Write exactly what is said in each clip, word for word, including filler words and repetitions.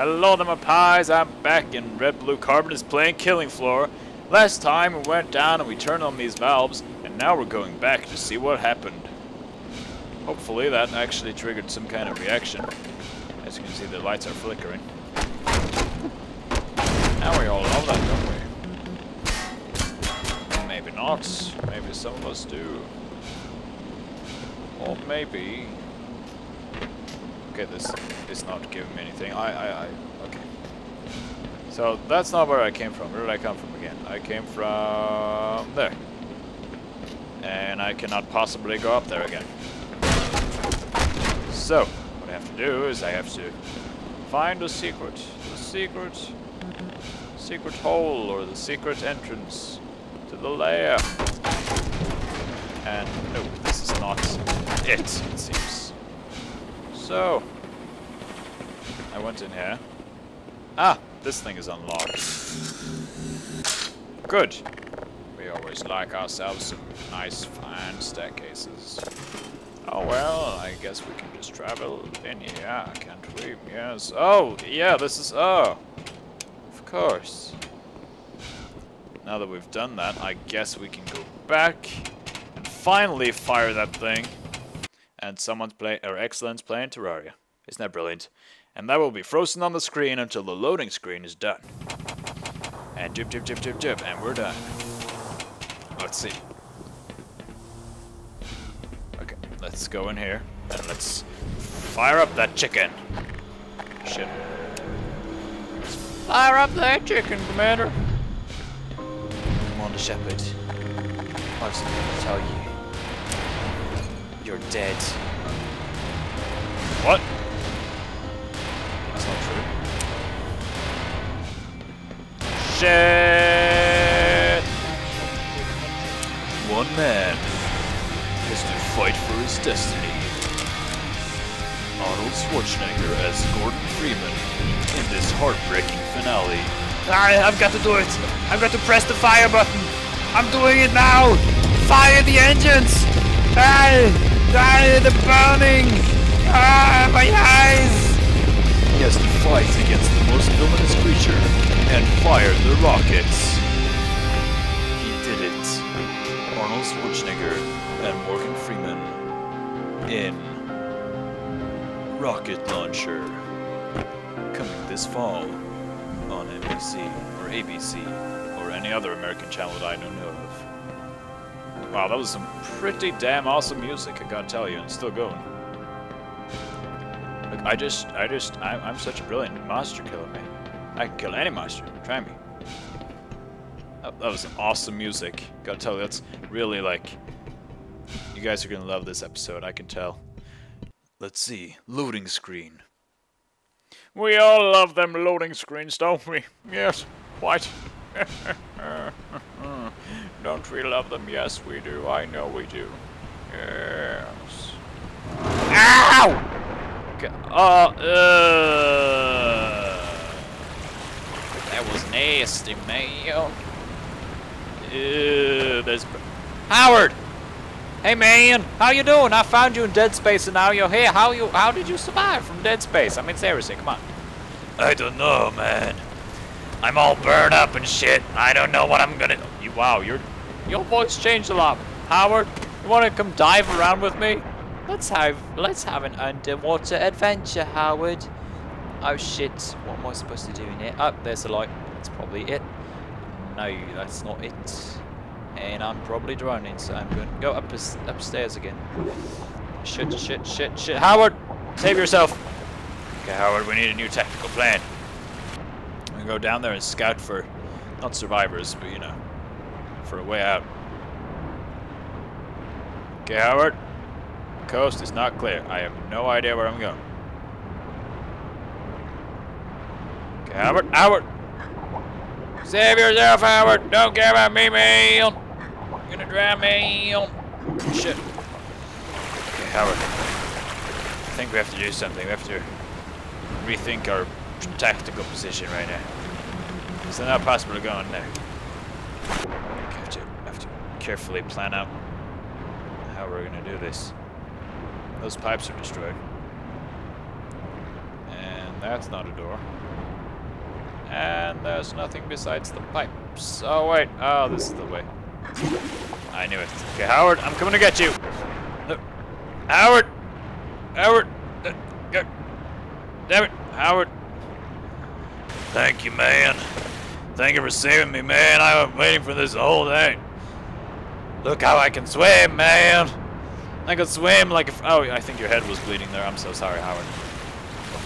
Hello there, my pies. I'm back and Red Blue Carbon is playing Killing Floor. Last time we went down and we turned on these valves, and now we're going back to see what happened. Hopefully that actually triggered some kind of reaction. As you can see, the lights are flickering. Now we all love that, don't we? Maybe not. Maybe some of us do. Or maybe... Okay, this is not giving me anything. I, I, I, okay. So that's not where I came from. Where did I come from again? I came from there. And I cannot possibly go up there again. So, what I have to do is I have to find a secret. The secret, secret hole or the secret entrance to the lair. And no, this is not it, it seems. So, I went in here. Ah, this thing is unlocked. Good. We always like ourselves some nice, fine staircases. Oh well, I guess we can just travel in here, can't we? Yes. Oh, yeah, this is... Oh, of course. Now that we've done that, I guess we can go back and finally fire that thing. And someone's play or excellence playing Terraria. Isn't that brilliant? And that will be frozen on the screen until the loading screen is done. And jip jip jip jip jip, and we're done. Let's see. Okay, let's go in here and let's fire up that chicken. Shit. Fire up that chicken, Commander. Come on, Shepard. I've something to tell you. You're dead. What? That's not true. Shit! One man has to fight for his destiny. Arnold Schwarzenegger as Gordon Freeman in this heartbreaking finale. I, I've got to do it! I've got to press the fire button! I'm doing it now! Fire the engines! Hey! Ah, the burning! Ah, my eyes! He has to fight against the most villainous creature and fire the rockets. He did it. Arnold Schwarzenegger and Morgan Freeman in Rocket Launcher. Coming this fall on N B C or A B C or any other American channel that I don't know of. Wow, that was some pretty damn awesome music, I gotta tell you, and it's still going. Look, I just, I just, I, I'm such a brilliant monster killer, man. I can kill any monster, try me. That, that was some awesome music, gotta tell you, that's really like, you guys are gonna love this episode, I can tell. Let's see, loading screen. We all love them loading screens, don't we? Yes, quite. Don't we love them? Yes, we do. I know we do. Yes. Ow! Okay. Uh, uh. That was nasty, man. Ew, there's... Howard! Hey, man. How you doing? I found you in Dead Space and now you're here. How you? How did you survive from Dead Space? I mean, seriously, come on. I don't know, man. I'm all burned up and shit. I don't know what I'm gonna... You, wow, your your voice changed a lot. Howard, you wanna come dive around with me? Let's have let's have an underwater adventure, Howard. Oh shit, what am I supposed to do in here? Oh, there's a light. That's probably it. No, that's not it. And I'm probably drowning, so I'm gonna go up upstairs again. Shit, shit, shit, shit. Howard, save yourself. Okay, Howard, we need a new tactical plan. Go down there and scout for, not survivors, but you know, for a way out. Okay, Howard. Coast is not clear. I have no idea where I'm going. Okay, Howard. Howard! Save yourself, Howard! Don't care about me, man! You're gonna drown me! Shit. Okay, Howard. I think we have to do something. We have to rethink our tactical position right now. It's not possible to go in there. I have to, have to carefully plan out how we're going to do this. Those pipes are destroyed. And that's not a door. and there's nothing besides the pipes. Oh wait, oh, this is the way. I knew it. Okay, Howard, I'm coming to get you. No. Howard! Howard! Uh, go. Damn it, Howard. Thank you, man. Thank you for saving me, man. I've been waiting for this whole day. Look how I can swim, man. I can swim like a... Oh, I think your head was bleeding there. I'm so sorry, Howard.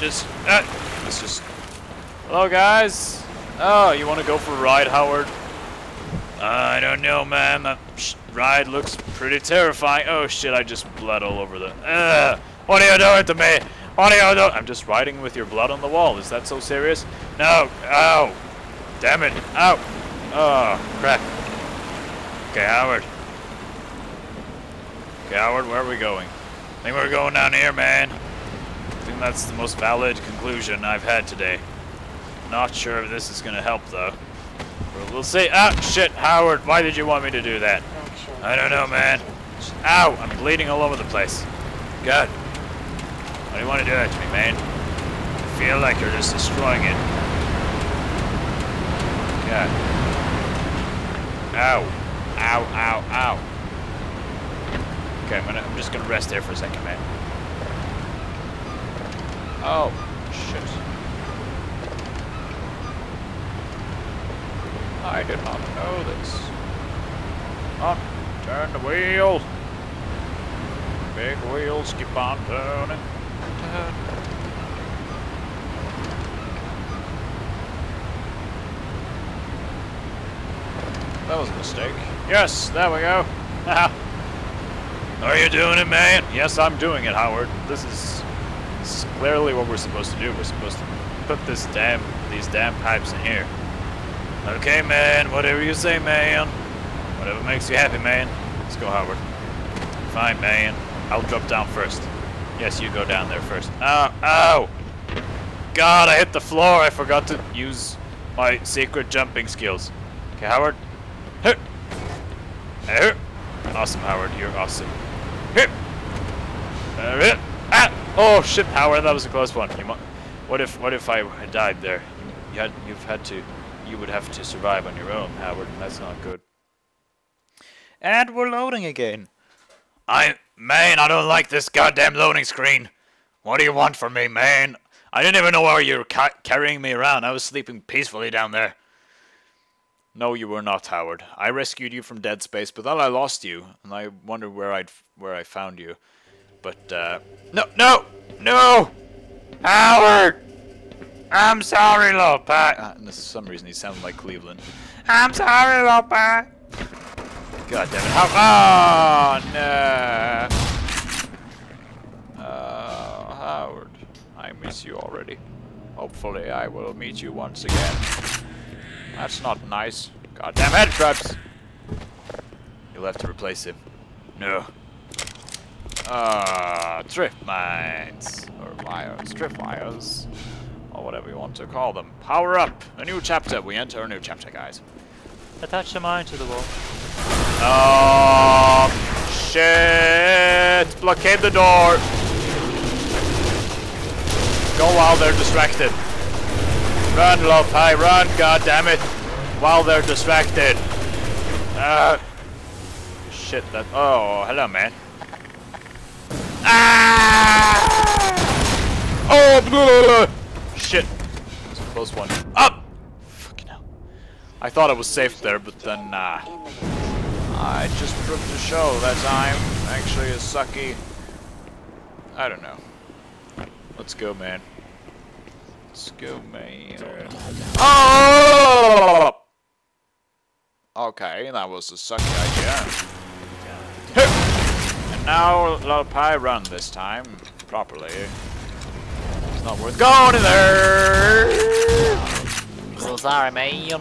Just... Uh, let's just... Hello, guys. Oh, you want to go for a ride, Howard? I don't know, man. That ride looks pretty terrifying. Oh, shit, I just bled all over the... Uh, what are you doing to me? What are you doing? I'm just riding with your blood on the wall. Is that so serious? No. Ow. Damn it. Ow. Oh, crap. Okay, Howard. Okay, Howard, where are we going? I think we're going down here, man. I think that's the most valid conclusion I've had today. Not sure if this is going to help, though. We'll see. Ah, shit, Howard, why did you want me to do that? I don't know, man. Ow, I'm bleeding all over the place. God. Why do you want to do that to me, man? I feel like you're just destroying it. God. Ow. Ow, ow, ow. Okay, I'm, gonna, I'm just going to rest there for a second, man. Oh, shit. I did not know this. Up, turn the wheel. Big wheels keep on turning. Turn. That was a mistake. Yes, there we go. Are you doing it, man? Yes, I'm doing it, Howard. This is, this is clearly what we're supposed to do. We're supposed to put this damn, these damn pipes in here. Okay, man. Whatever you say, man. Whatever makes you happy, man. Let's go, Howard. Fine, man. I'll drop down first. Yes, you go down there first. Ow! Ow! God, I hit the floor. I forgot to use my secret jumping skills. Okay, Howard. Here. Here. Awesome, Howard. You're awesome. Here. Here. Ah! Oh shit, Howard. That was a close one. You what if? What if I died there? You had. You've had to. You would have to survive on your own, Howard, and that's not good. And we're loading again. I... Man, I don't like this goddamn loading screen. What do you want from me, man? I didn't even know why you were ca carrying me around. I was sleeping peacefully down there. No, you were not, Howard. I rescued you from Dead Space, but then I lost you, and I wondered where I'd... where I found you. But, uh... No! No! No! Howard! I'm sorry, LawlPie. Uh, for some reason, he sounded like Cleveland. I'm sorry, LawlPie. God damn it! How oh no! Uh, Howard, I miss you already. Hopefully, I will meet you once again. That's not nice. God damn head traps! You'll have to replace him. No. Ah, uh, trip mines or wires, trip wires. Or whatever you want to call them. Power up! A new chapter. We enter a new chapter, guys. Attach the mine to the wall. Oh, shit! Blockade the door! Go while they're distracted. Run, LawlPie, run, goddammit! While they're distracted. Uh, shit, that... Oh, hello, man. Ah! Oh, blah, blah, blah. Shit. That was a close one. Up! Fucking hell. I thought I was safe there, but then, nah. I just proved to show that I'm actually a sucky... I don't know. Let's go, man. Let's go, man. Oh! Okay, that was a sucky idea. And now, LawlPie run this time. Properly. Not worth going in there. So sorry, man.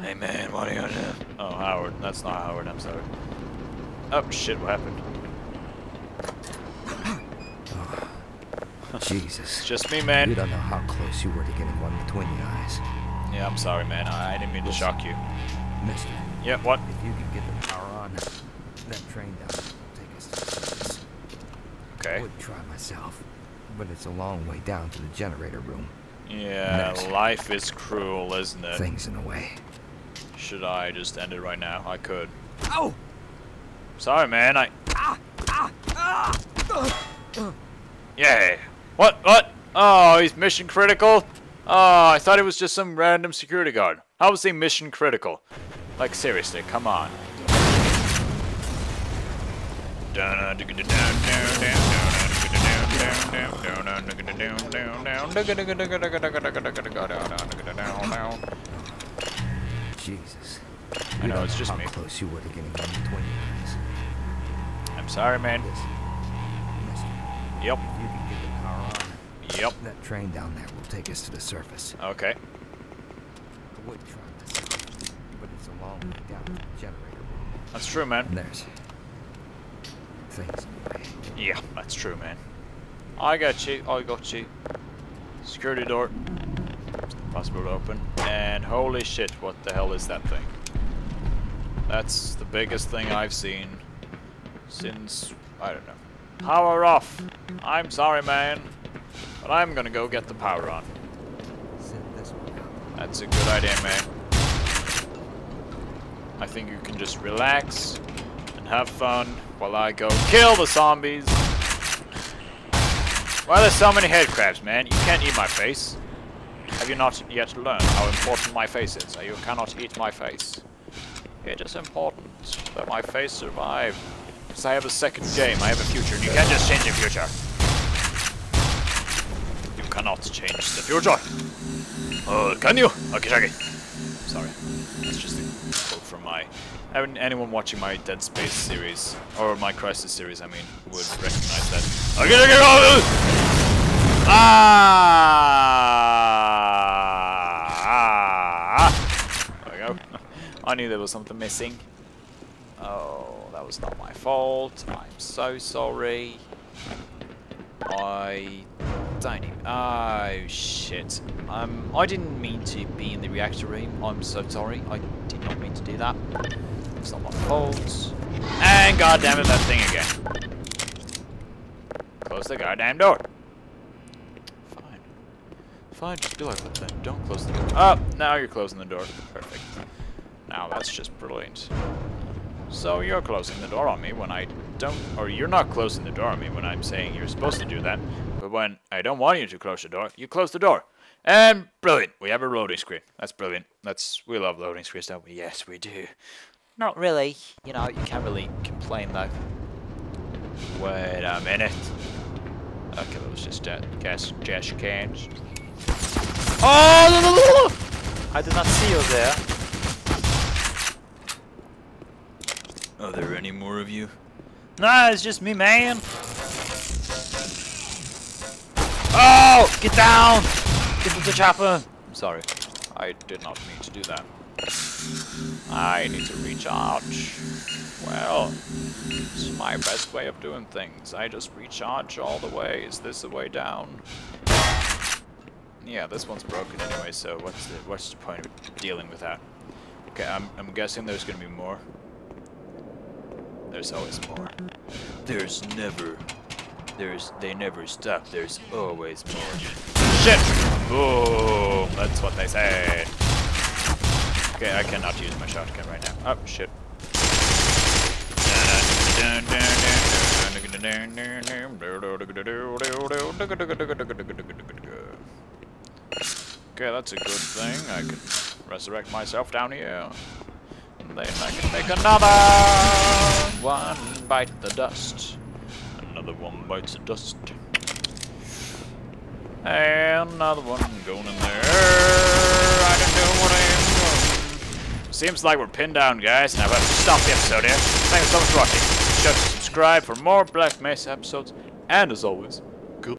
Hey, man, what are you doing? Oh, Howard, that's not Howard. I'm sorry. Oh shit, what happened? Jesus, just me, man. You don't know how close you were to getting one between your eyes. Yeah, I'm sorry, man. I, I didn't mean to shock you. Mister. Yeah, what? If you can get the power on, that train down will take us to the place. Okay. I would try myself. But it's a long way down to the generator room. Yeah, next. Life is cruel, isn't it? Things in a way. Should I just end it right now? I could. Oh! Sorry, man. I. Ah, ah, ah. Uh, yeah. What? What? Oh, he's mission critical? Oh, I thought it was just some random security guard. How was he mission critical? Like, seriously, come on. Jesus. I know, it's just me. Close you were to getting twenty minutes. I'm sorry, man. Yep. Yep. That train down there will take us to the surface. Okay. I would try to save it, but it's a long way down to the generator room. That's true, man. There's things in the way. Yeah, that's true, man. I got you. I got you. Security door. It's impossible to open. And holy shit, what the hell is that thing? That's the biggest thing I've seen since I don't know. Power off. I'm sorry, man. But I'm gonna go get the power on. That's a good idea, man. I think you can just relax and have fun while I go kill the zombies. Why are there so many headcrabs, man? You can't eat my face. Have you not yet learned how important my face is? You cannot eat my face. It is important that my face survive. Because I have a second game, I have a future, and you can't just change the future. Cannot change the future. Oh, can you? Okay, okay. Sorry, that's just a quote from my. Anyone watching my Dead Space series or my Crisis series, I mean, would recognize that. Okay, okay. Ah! Ah! There we go. I knew there was something missing. Oh, that was not my fault. I'm so sorry. I. Oh shit, um, I didn't mean to be in the reactor room, I'm so sorry, I did not mean to do that, it's not my fault, and goddammit that thing again, close the goddamn door, fine, fine, just do like that then, don't close the door, oh, now you're closing the door, perfect, now that's just brilliant, so you're closing the door on me when I don't, or you're not closing the door on me when I'm saying you're supposed to do that. But when I don't want you to close the door, you close the door. And brilliant. We have a loading screen. That's brilliant. That's we love loading screens, don't we? Yes, we do. Not really. You know, you can't really complain though. Wait a minute. Okay, that was just uh, gas gas cans. Oh no, no, no, no. I did not see you there. Are there any more of you? Nah, it's just me, man. Oh! Get down! Get with the chopper! I'm sorry. I did not mean to do that. I need to recharge. Well, this is my best way of doing things. I just recharge all the way. Is this the way down? Yeah, this one's broken anyway, so what's the, what's the point of dealing with that? Okay, I'm, I'm guessing there's gonna be more. There's always more. There's never... There's, they never stop, there's always more. Shit! Boom! That's what they said. Okay, I cannot use my shotgun right now. Oh, shit. Okay, that's a good thing. I can resurrect myself down here. And then I can make another one bite the dust. Another one bites the dust. And another one going in there. I don't know what I am doing. Seems like we're pinned down, guys, and I've got to stop the episode here. Thank you so much for watching. Be sure to subscribe for more Black Mesa episodes. And as always,